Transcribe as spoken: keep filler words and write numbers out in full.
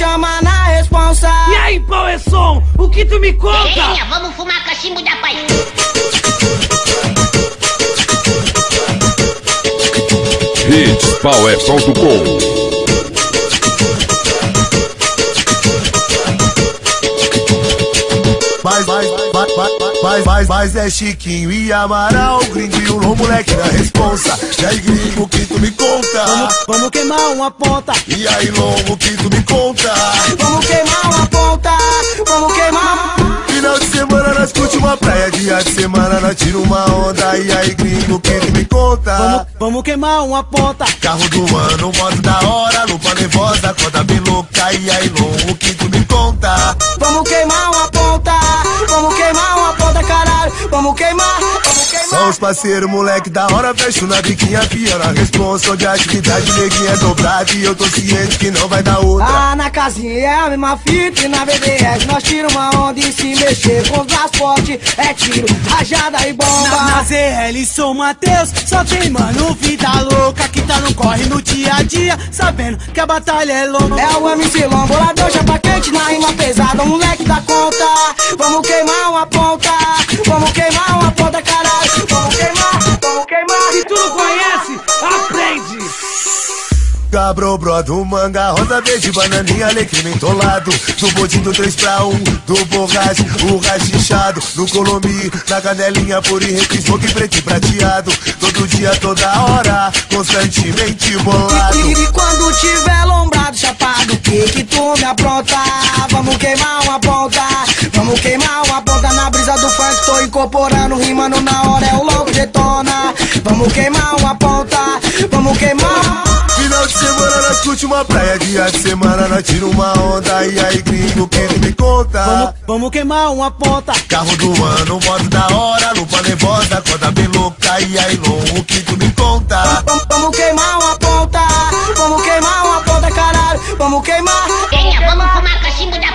chama na responsa. E aí, Pauesson, o que tu me conta? Guerrinha, vamos fumar cachimbo da paz. Hits Pauesson ponto com. Mas, mas, mas, mas, mas, mas é Chiquinho e Amaral, Gringo e o Lon, moleque da responsa. E aí, Gringo, o que tu me conta? Vamos, vamos queimar uma ponta. E aí, Lon, o que tu me conta? Vamos queimar uma ponta, vamos queimar. Final de semana nós curte uma praia, dia de semana nós tira uma onda. E aí, Gringo, o que tu me conta? Vamos, vamos queimar uma ponta. Carro do ano, moto da hora, lupa nervosa, acorda bem louca. E aí, Lon, o que tu me conta? Vamos queimar uma ponta. Vamos queimar uma ponta, caralho. Vamos queimar, vamos queimar. São os parceiros, moleque da hora, fecho na biquinha, pia na responsa. Onde a atividade neguinha é dobrada e eu tô ciente que não vai dar outra. Ah, na casinha é a mesma fita e na B D S nós tira uma onda e se mexer com os braços fortes é tiro, rajada e bomba. Na, na C L São Mateus só tem mano vida louca que tá no corre no dia a dia, sabendo que a batalha é longa. É o M C LON, bolador, chapa quente na rima pesada, moleque da conta. Vamos queimar uma ponta, vamos queimar uma ponta, caralho. Vamos queimar, vamos queimar. Se tu não conhece, aprende. Cabro, bro, do manga, rosa verde, bananinha, alecrim entolado. Do bodinho três pra um, do borracho, o rachinchado. No colombi, na canelinha, por irrequis, smoke preto e prateado. Todo dia, toda hora, constantemente bolado. E, e, e quando tiver lombrado, chapado, que que tu me apronta? Vamos queimar uma ponta, vamos queimar uma ponta. Na brisa do funk, tô incorporando, rimando na hora, é o logo detona. Vamos queimar uma ponta, vamos queimar. Final de semana nós curte uma praia, dia de semana nós tira uma onda. E aí, Gringo, que tu me conta? Vamos, vamos queimar uma ponta. Carro do ano, moto da hora, lupa nervosa, acorda bem louca. E aí, Lon, o que tu me conta? Vamos, vamos queimar uma ponta, vamos queimar uma ponta, caralho. Vamos queimar, vamos, queimar. Venha, vamos fumar cachimbo da